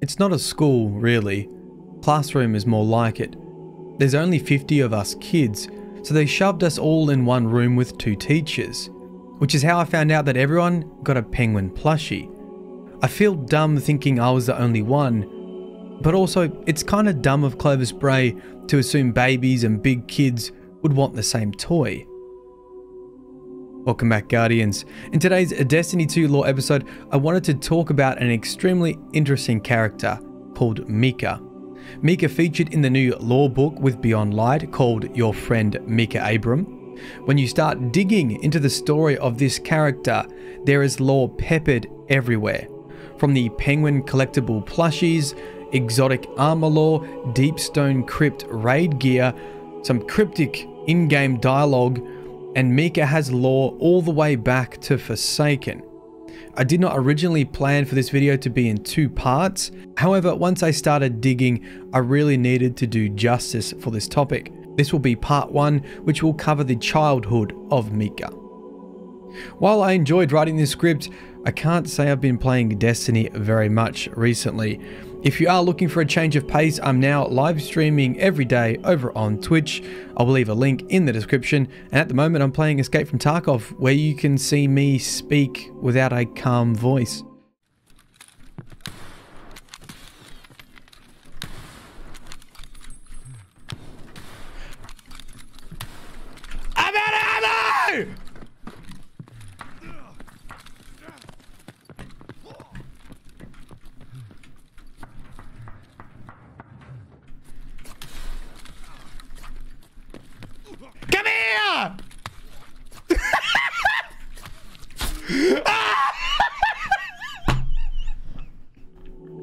It's not a school, really. Classroom is more like it. There's only 50 of us kids, so they shoved us all in one room with two teachers, which is how I found out that everyone got a penguin plushie. I feel dumb thinking I was the only one, but also it's kinda dumb of Clovis Bray to assume babies and big kids would want the same toy. Welcome back, Guardians. In today's Destiny 2 lore episode, I wanted to talk about an extremely interesting character called Micah. Micah featured in the new lore book with Beyond Light called Your Friend Micah Abrams. When you start digging into the story of this character, there is lore peppered everywhere. From the penguin collectible plushies, exotic armor lore, Deep Stone Crypt raid gear, some cryptic in-game dialogue, and Micah has lore all the way back to Forsaken. I did not originally plan for this video to be in two parts, however once I started digging I really needed to do justice for this topic. This will be part 1, which will cover the childhood of Micah. While I enjoyed writing this script, I can't say I've been playing Destiny very much recently. If you are looking for a change of pace, I'm now live streaming every day over on Twitch. I will leave a link in the description, and at the moment I'm playing Escape from Tarkov, where you can see me speak without a calm voice. I'm out of ammo!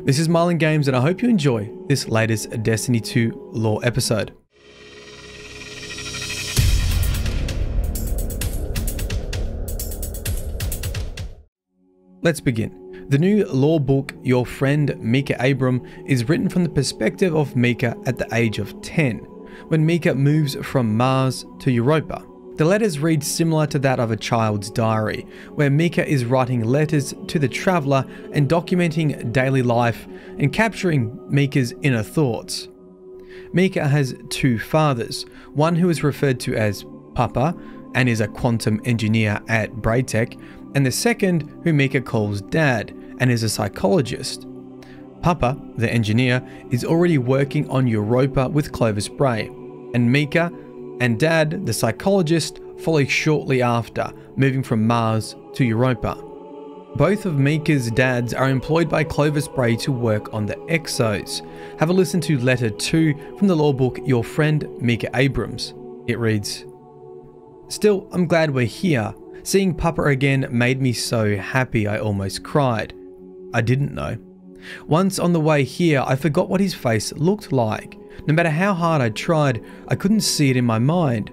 This is Myelin Games, and I hope you enjoy this latest Destiny 2 lore episode. Let's begin. The new lore book, Your Friend Micah Abrams, is written from the perspective of Micah at the age of 10, when Micah moves from Mars to Europa. The letters read similar to that of a child's diary, where Micah is writing letters to the traveller and documenting daily life and capturing Micah's inner thoughts. Micah has two fathers, one who is referred to as Papa and is a quantum engineer at Braytech, and the second who Micah calls Dad and is a psychologist. Papa, the engineer, is already working on Europa with Clovis Bray, and Micah and Dad, the psychologist, follows shortly after, moving from Mars to Europa. Both of Micah's dads are employed by Clovis Bray to work on the Exos. Have a listen to letter 2 from the lore book Your Friend Micah Abrams. It reads, "Still, I'm glad we're here. Seeing Papa again made me so happy I almost cried. I didn't know. Once on the way here, I forgot what his face looked like. No matter how hard I tried, I couldn't see it in my mind.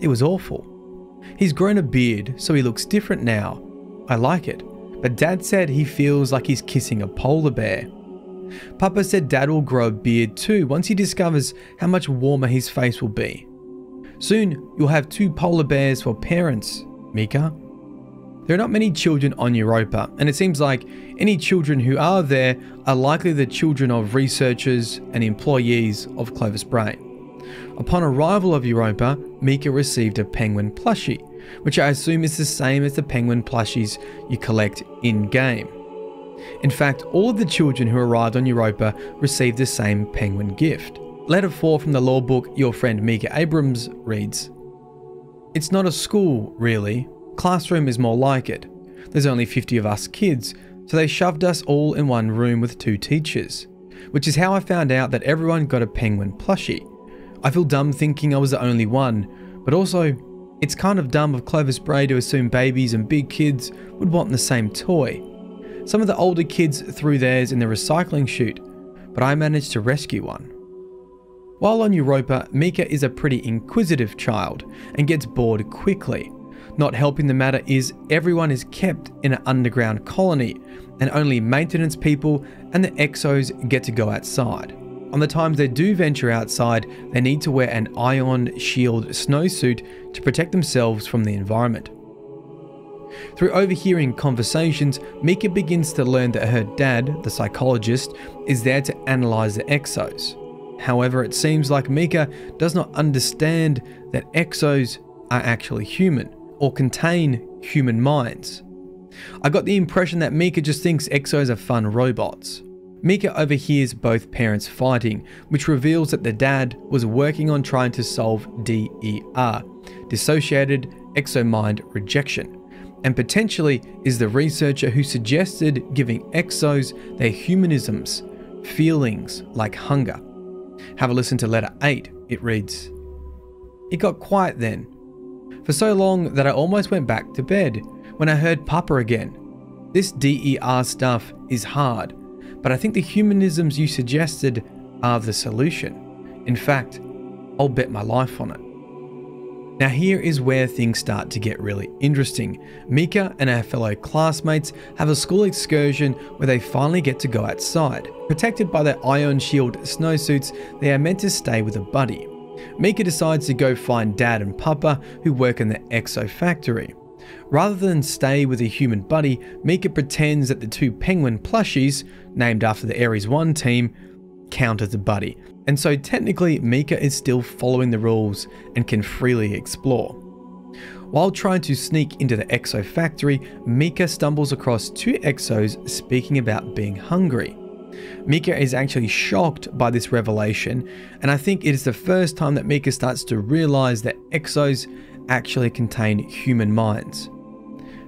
It was awful. He's grown a beard, so he looks different now. I like it, but Dad said he feels like he's kissing a polar bear. Papa said Dad will grow a beard too once he discovers how much warmer his face will be. Soon, you'll have two polar bears for parents, Micah." There are not many children on Europa, and it seems like any children who are there are likely the children of researchers and employees of Clovis Bray. Upon arrival of Europa, Micah received a penguin plushie, which I assume is the same as the penguin plushies you collect in-game. In fact, all of the children who arrived on Europa received the same penguin gift. Letter 4 from the lore book Your Friend Micah Abrams reads, "It's not a school, really. Classroom is more like it. There's only 50 of us kids, so they shoved us all in one room with two teachers, which is how I found out that everyone got a penguin plushie. I feel dumb thinking I was the only one, but also it's kind of dumb of Clovis Bray to assume babies and big kids would want the same toy. Some of the older kids threw theirs in the recycling chute, but I managed to rescue one." While on Europa, Micah is a pretty inquisitive child and gets bored quickly. Not helping the matter is everyone is kept in an underground colony, and only maintenance people and the Exos get to go outside. On the times they do venture outside, they need to wear an ion shield snowsuit to protect themselves from the environment. Through overhearing conversations, Micah begins to learn that her dad, the psychologist, is there to analyze the Exos. However, it seems like Micah does not understand that Exos are actually human, or contain human minds. I got the impression that Micah just thinks Exos are fun robots. Micah overhears both parents fighting, which reveals that the dad was working on trying to solve DER, Dissociated Exomind Rejection, and potentially is the researcher who suggested giving Exos their humanisms, feelings like hunger. Have a listen to letter 8, it reads, "It got quiet then, for so long that I almost went back to bed when I heard Papa again. This DER stuff is hard, but I think the humanisms you suggested are the solution. In fact, I'll bet my life on it." Now here is where things start to get really interesting. Micah and her fellow classmates have a school excursion where they finally get to go outside. Protected by their ion shield snowsuits, they are meant to stay with a buddy. Micah decides to go find Dad and Papa, who work in the Exo factory. Rather than stay with a human buddy, Micah pretends that the two penguin plushies, named after the Ares-1 team, count as a buddy. And so technically, Micah is still following the rules and can freely explore. While trying to sneak into the Exo factory, Micah stumbles across two Exos speaking about being hungry. Micah is actually shocked by this revelation, and I think it is the first time that Micah starts to realize that Exos actually contain human minds.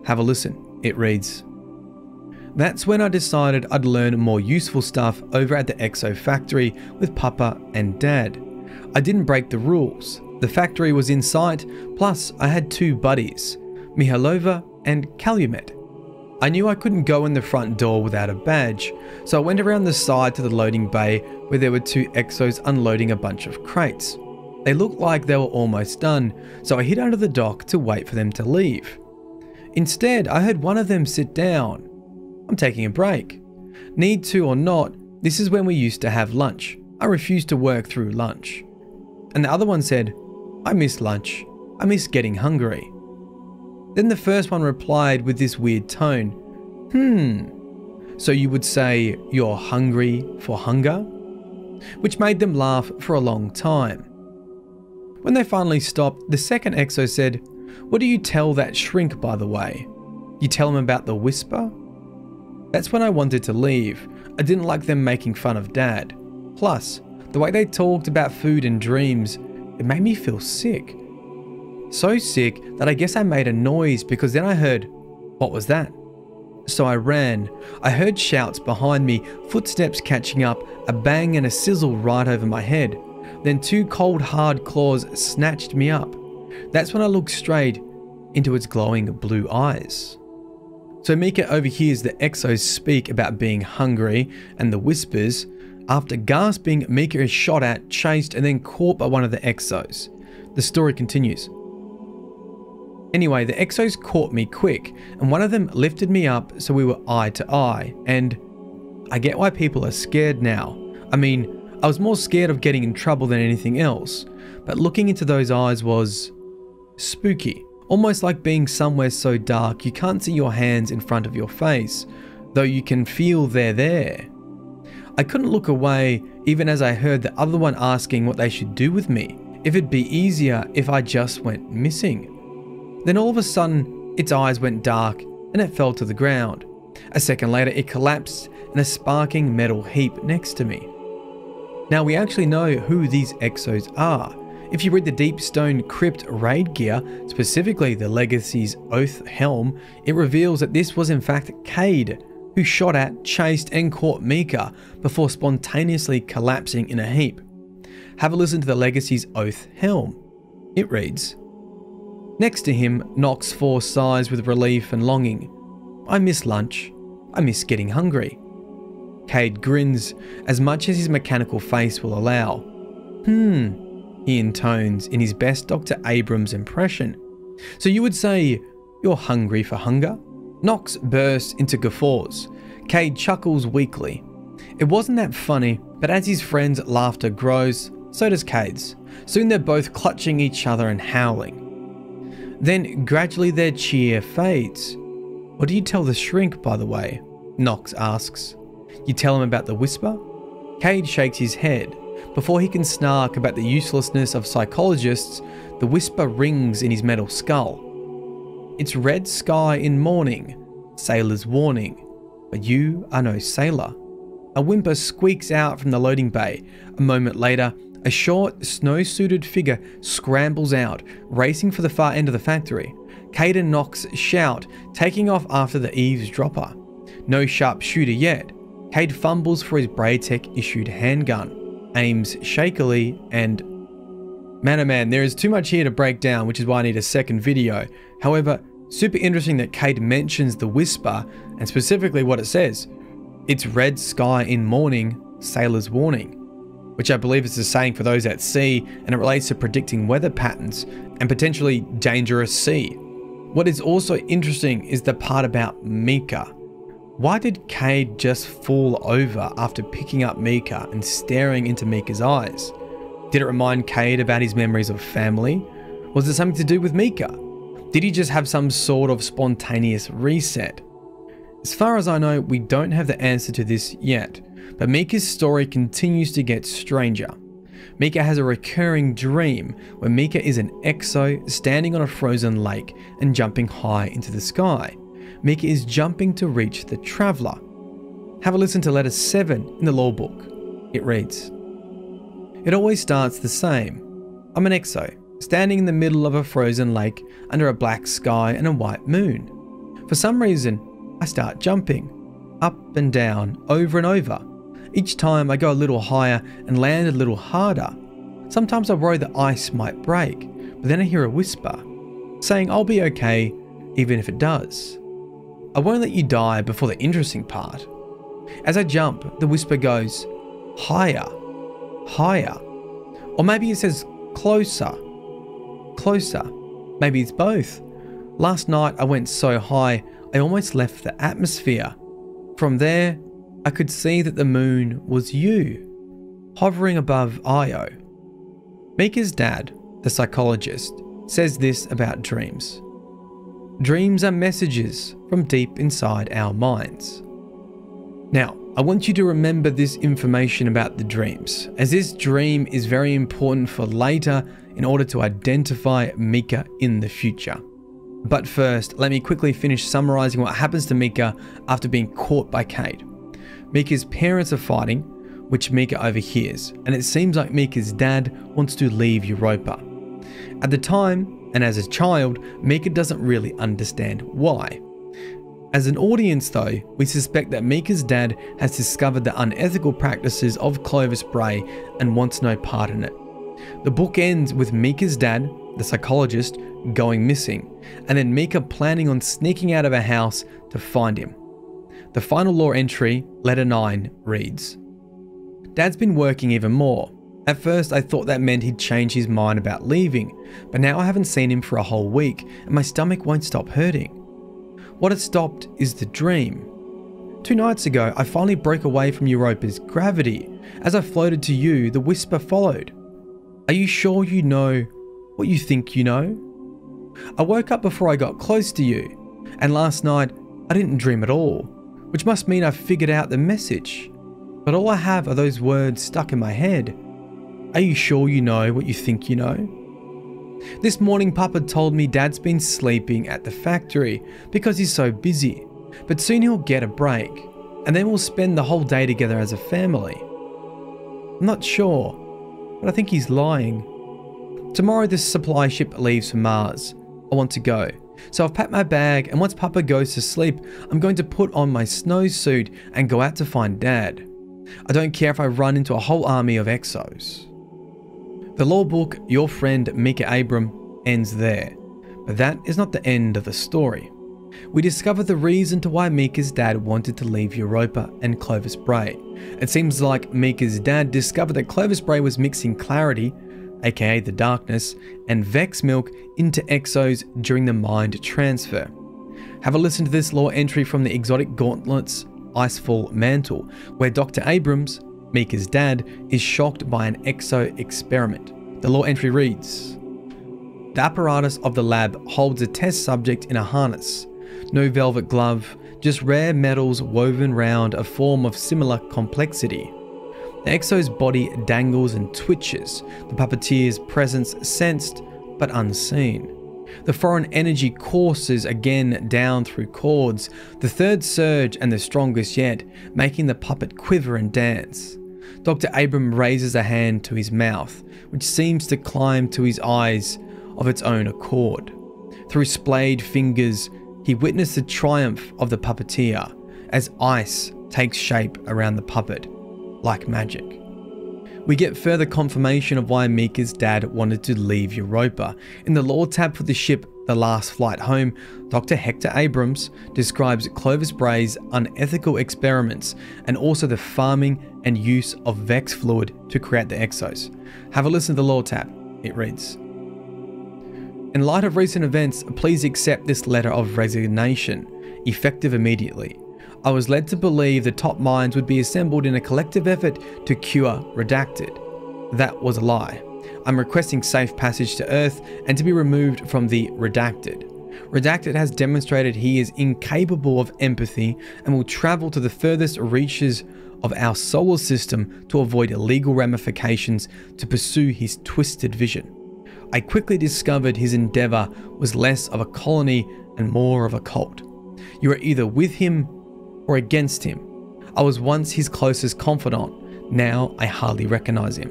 Have a listen, it reads, "That's when I decided I'd learn more useful stuff over at the Exo factory with Papa and Dad. I didn't break the rules. The factory was in sight, plus I had two buddies, Mihalova and Calumet. I knew I couldn't go in the front door without a badge, so I went around the side to the loading bay where there were two Exos unloading a bunch of crates. They looked like they were almost done, so I hid under the dock to wait for them to leave. Instead, I heard one of them sit down. I'm taking a break. Need to or not, this is when we used to have lunch. I refused to work through lunch. And the other one said, I miss lunch. I miss getting hungry. Then the first one replied with this weird tone. So you would say you're hungry for hunger? Which made them laugh for a long time. When they finally stopped, the second Exo said, What do you tell that shrink, by the way? You tell him about the whisper? That's when I wanted to leave. I didn't like them making fun of Dad. Plus, the way they talked about food and dreams, it made me feel sick. So sick that I guess I made a noise because then I heard, what was that? So I ran. I heard shouts behind me, footsteps catching up, a bang and a sizzle right over my head. Then two cold hard claws snatched me up. That's when I looked straight into its glowing blue eyes. So Micah overhears the Exos speak about being hungry and the whispers. After gasping, Micah is shot at, chased, and then caught by one of the Exos. The story continues. Anyway, the Exos caught me quick, and one of them lifted me up so we were eye to eye, and I get why people are scared now. I mean, I was more scared of getting in trouble than anything else, but looking into those eyes was spooky. Almost like being somewhere so dark you can't see your hands in front of your face, though you can feel they're there. I couldn't look away even as I heard the other one asking what they should do with me, if it'd be easier if I just went missing. Then all of a sudden, its eyes went dark and it fell to the ground. A second later, it collapsed in a sparking metal heap next to me. Now we actually know who these Exos are. If you read the Deep Stone Crypt raid gear, specifically the Legacy's Oath Helm, it reveals that this was in fact Cayde, who shot at, chased and caught Micah before spontaneously collapsing in a heap. Have a listen to the Legacy's Oath Helm. It reads, Next to him, Knox-4 sighs with relief and longing. I miss lunch. I miss getting hungry. Cayde grins, as much as his mechanical face will allow. He intones in his best Dr. Abrams impression. So you would say, you're hungry for hunger? Knox bursts into guffaws. Cayde chuckles weakly. It wasn't that funny, but as his friend's laughter grows, so does Cade's. Soon they're both clutching each other and howling. Then gradually their cheer fades. What do you tell the shrink, by the way? Knox asks. You tell him about the whisper? Cayde shakes his head. Before he can snark about the uselessness of psychologists, the whisper rings in his metal skull. It's red sky in morning, sailor's warning, but you are no sailor. A whimper squeaks out from the loading bay. A moment later, a short, snow-suited figure scrambles out, racing for the far end of the factory. Cayde and Knox shout, taking off after the eavesdropper. No sharp shooter yet. Cayde fumbles for his Braytech-issued handgun, aims shakily, and... Man oh man, there is too much here to break down, which is why I need a second video. However, super interesting that Cayde mentions the whisper, and specifically what it says. It's red sky in morning, sailor's warning, which I believe is the saying for those at sea, and it relates to predicting weather patterns and potentially dangerous sea. What is also interesting is the part about Micah. Why did Cayde just fall over after picking up Micah and staring into Micah's eyes? Did it remind Cayde about his memories of family? Was it something to do with Micah? Did he just have some sort of spontaneous reset? As far as I know, we don't have the answer to this yet, but Micah's story continues to get stranger. Micah has a recurring dream where Micah is an exo standing on a frozen lake and jumping high into the sky. Micah is jumping to reach the Traveller. Have a listen to letter 7 in the law book. It reads, it always starts the same. I'm an exo, standing in the middle of a frozen lake under a black sky and a white moon. For some reason, I start jumping, up and down, over and over. Each time I go a little higher and land a little harder. Sometimes I worry the ice might break, but then I hear a whisper, saying I'll be okay, even if it does. I won't let you die before the interesting part. As I jump, the whisper goes, higher, higher. Or maybe it says closer, closer. Maybe it's both. Last night I went so high, I almost left the atmosphere. From there, I could see that the moon was you, hovering above Io. Micah's dad, the psychologist, says this about dreams. Dreams are messages from deep inside our minds. Now, I want you to remember this information about the dreams, as this dream is very important for later in order to identify Micah in the future. But first, let me quickly finish summarising what happens to Micah after being caught by Cayde. Micah's parents are fighting, which Micah overhears, and it seems like Micah's dad wants to leave Europa. At the time, and as a child, Micah doesn't really understand why. As an audience though, we suspect that Micah's dad has discovered the unethical practices of Clovis Bray and wants no part in it. The book ends with Micah's dad, the psychologist, going missing, and then Micah planning on sneaking out of a house to find him. The final law entry, letter 9, reads, Dad's been working even more. At first I thought that meant he'd change his mind about leaving, but now I haven't seen him for a whole week and my stomach won't stop hurting. What has stopped is the dream. 2 nights ago I finally broke away from Europa's gravity. As I floated to you, the whisper followed. Are you sure you know what you think you know? I woke up before I got close to you, and last night I didn't dream at all, which must mean I figured out the message, but all I have are those words stuck in my head. Are you sure you know what you think you know? This morning Papa told me Dad's been sleeping at the factory because he's so busy, but soon he'll get a break, and then we'll spend the whole day together as a family. I'm not sure, but I think he's lying. Tomorrow this supply ship leaves for Mars. I want to go. So I've packed my bag, and once Papa goes to sleep, I'm going to put on my snowsuit and go out to find Dad. I don't care if I run into a whole army of exos. The law book, Your Friend Micah Abrams, ends there. But that is not the end of the story. We discover the reason to why Micah's dad wanted to leave Europa and Clovis Bray. It seems like Micah's dad discovered that Clovis Bray was mixing clarity, aka the darkness, and Vex milk into exos during the mind transfer. Have a listen to this lore entry from the Exotic Gauntlet's Icefall Mantle, where Dr. Abrams, Micah's dad, is shocked by an exo experiment. The lore entry reads, The apparatus of the lab holds a test subject in a harness. No velvet glove, just rare metals woven round a form of similar complexity. The Exo's body dangles and twitches, the puppeteer's presence sensed but unseen. The foreign energy courses again down through cords, the third surge and the strongest yet, making the puppet quiver and dance. Dr. Abrams raises a hand to his mouth, which seems to climb to his eyes of its own accord. Through splayed fingers, he witnessed the triumph of the puppeteer as ice takes shape around the puppet, like magic. We get further confirmation of why Micah's dad wanted to leave Europa. In the lore tab for the ship The Last Flight Home, Dr. Hector Abrams describes Clovis Bray's unethical experiments and also the farming and use of Vex fluid to create the Exos. Have a listen to the lore tab. It reads, "In light of recent events, please accept this letter of resignation, effective immediately. I was led to believe the top minds would be assembled in a collective effort to cure Redacted. That was a lie. I'm requesting safe passage to Earth and to be removed from the Redacted. Redacted has demonstrated he is incapable of empathy and will travel to the furthest reaches of our solar system to avoid illegal ramifications to pursue his twisted vision. I quickly discovered his endeavor was less of a colony and more of a cult. You are either with him or against him. I was once his closest confidant, now I hardly recognize him.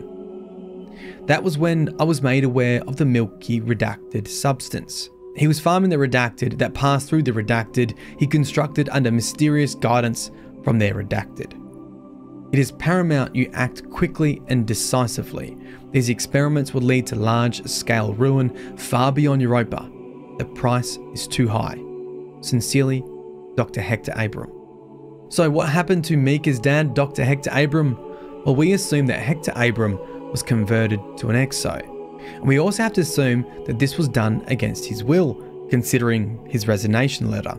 That was when I was made aware of the milky redacted substance. He was farming the redacted that passed through the redacted he constructed under mysterious guidance from their redacted. It is paramount you act quickly and decisively. These experiments will lead to large-scale ruin far beyond Europa. The price is too high. Sincerely, Dr. Hector Abrams." So what happened to Micah's dad, Dr. Hector Abrams? Well, we assume that Hector Abrams was converted to an Exo. And we also have to assume that this was done against his will, considering his resignation letter.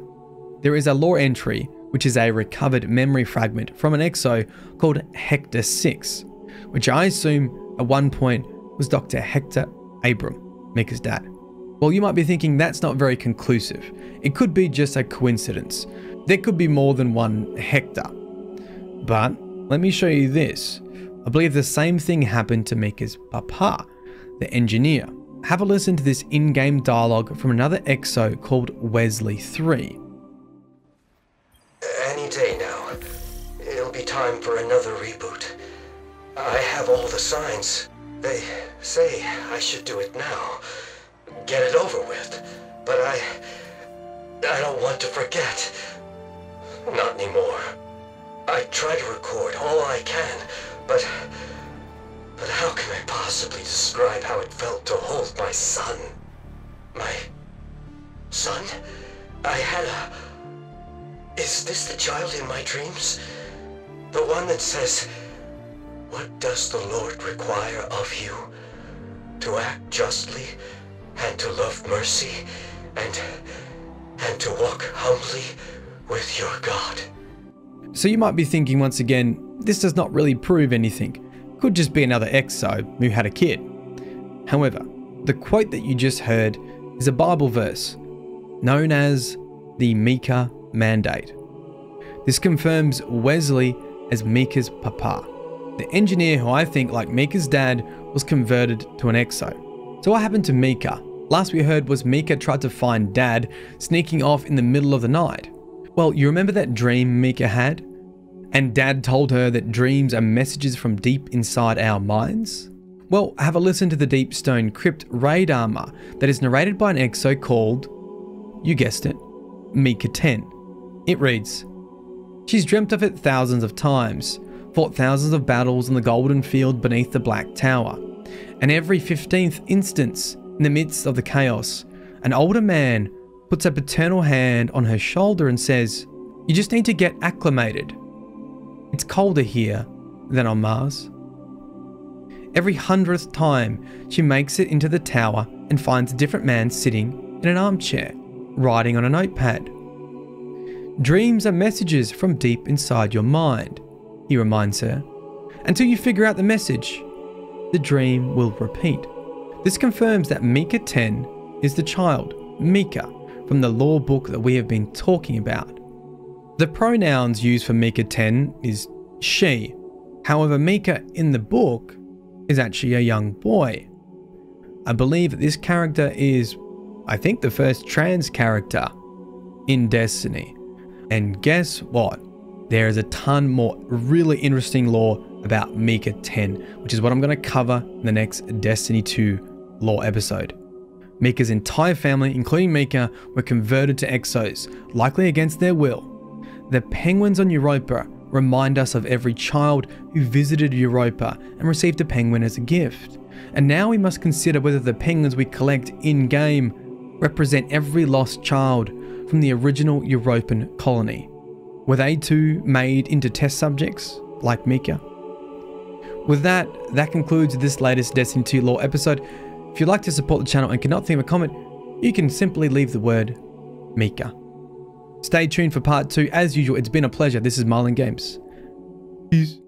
There is a lore entry, which is a recovered memory fragment from an Exo called Hector 6, which I assume at one point was Dr. Hector Abrams, Micah's dad. Well, you might be thinking that's not very conclusive. It could be just a coincidence. There could be more than one Hector. But let me show you this. I believe the same thing happened to Micah's papa, the engineer. Have a listen to this in-game dialogue from another Exo called Wesley 3. "Any day now, it'll be time for another reboot. I have all the signs. They say I should do it now, get it over with, but I don't want to forget. Not anymore. I try to record all I can, but how can I possibly describe how it felt to hold my son? My son? I had a... Is this the child in my dreams? The one that says, 'What does the Lord require of you? To act justly, and to love mercy, and to walk humbly with your God.'" So you might be thinking once again, this does not really prove anything. Could just be another Exo who had a kid. However, the quote that you just heard is a Bible verse known as the Micah Mandate. This confirms Wesley as Micah's papa, the engineer who I think, like Micah's dad, was converted to an Exo. So what happened to Micah? Last we heard was Micah tried to find dad, sneaking off in the middle of the night. Well, you remember that dream Micah had? And dad told her that dreams are messages from deep inside our minds? Well, have a listen to the Deep Stone Crypt raid armor that is narrated by an Exo called, you guessed it, Micah 10. It reads, "She's dreamt of it thousands of times, fought thousands of battles on the golden field beneath the Black Tower. And every 15th instance, in the midst of the chaos, an older man puts a paternal hand on her shoulder and says, 'You just need to get acclimated. It's colder here than on Mars.' Every 100th time, she makes it into the tower and finds a different man sitting in an armchair, writing on a notepad. 'Dreams are messages from deep inside your mind,' he reminds her. 'Until you figure out the message, the dream will repeat.'" This confirms that Micah 10 is the child, Micah, from the lore book that we have been talking about. The pronouns used for Micah 10 is she. However, Micah in the book is actually a young boy. I believe that this character is, I think, the first trans character in Destiny. And guess what? There is a ton more really interesting lore about Micah 10, which is what I'm going to cover in the next Destiny 2 lore episode. Micah's entire family, including Micah, were converted to Exos, likely against their will. The penguins on Europa remind us of every child who visited Europa and received a penguin as a gift. And now we must consider whether the penguins we collect in-game represent every lost child from the original European colony. Were they too made into test subjects, like Micah? With that, that concludes this latest Destiny 2 lore episode. If you'd like to support the channel and cannot leave a comment, you can simply leave the word Micah. Stay tuned for part 2. As usual, it's been a pleasure. This is Myelin Games. Peace.